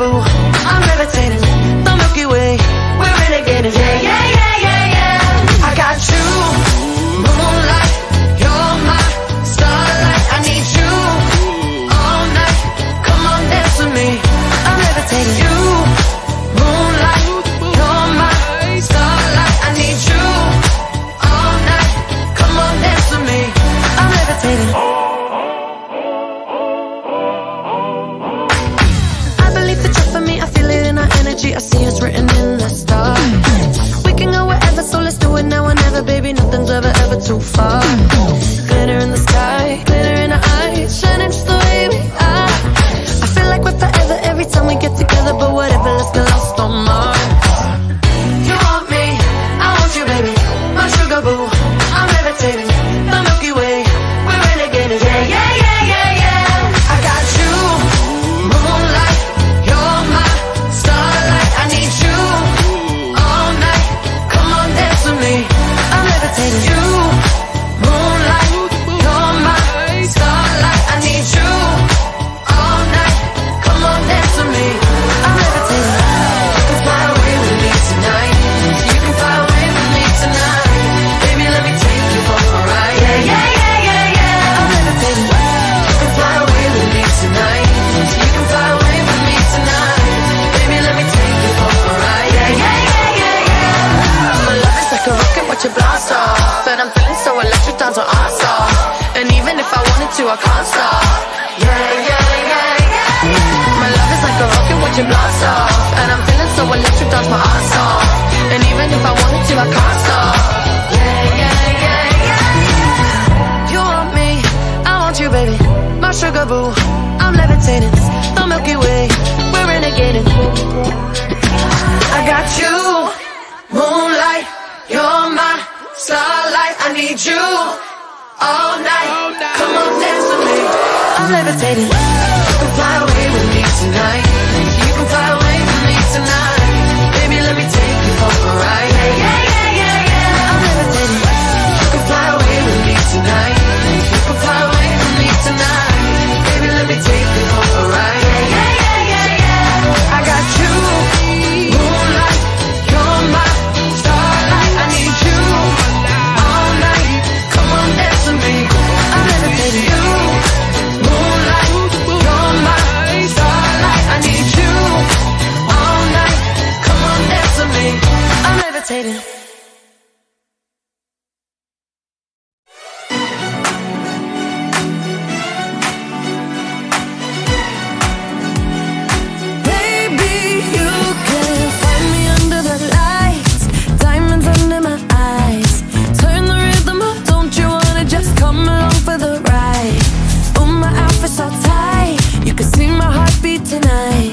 travel. I'm levitating, the Milky Way. We're renegading, yeah, yeah, yeah, yeah, yeah. I got you, moonlight. You're my starlight. I need you all night. Come on, dance with me. I'm levitating. You, moonlight. You're my starlight. I need you all night. Come on, dance with me. I'm levitating. I see it's written in the stars. We can go wherever, so let's do it now or never, baby. Nothing's ever, ever too far. Glitter in the sky, glitter in our eyes, shining just the way we are. I feel like we're forever every time we get together, but whatever, let's get lost on Mars. You want me, I want you, baby. My sugar boo, I'm levitating. The Milky Way, we're renegading, yeah, yeah, yeah. But I'm feeling so electric, down to our soul. And even if I wanted to, I can't stop. Yeah, yeah, yeah, yeah, yeah. My love is like a rocket watching blast off. And I'm feeling so electric, down to our soul. And even if I wanted to, I can't stop. Yeah, yeah, yeah, yeah. You want me, I want you, baby. My sugar boo, I'm levitating. The Milky Way, we're renegading. I got you, moonlight. You're my starlight, I need you all night. Come on, dance with me. I'm levitating. You can fly away with me tonight. You can fly away with me tonight. Baby, let me take you for a ride. Yeah, yeah, yeah, yeah, yeah. I'm levitating. You can fly away with me tonight. You can fly away with me tonight. Baby, let me take you for a ride. Yeah, yeah, yeah, yeah, yeah. I got you, moonlight. You're my starlight, I need you all night. Come on, dance with me. I'm levitating. You, moonlight. You're my starlight, I need you all night. Come on, dance with me. I'm levitating. Tonight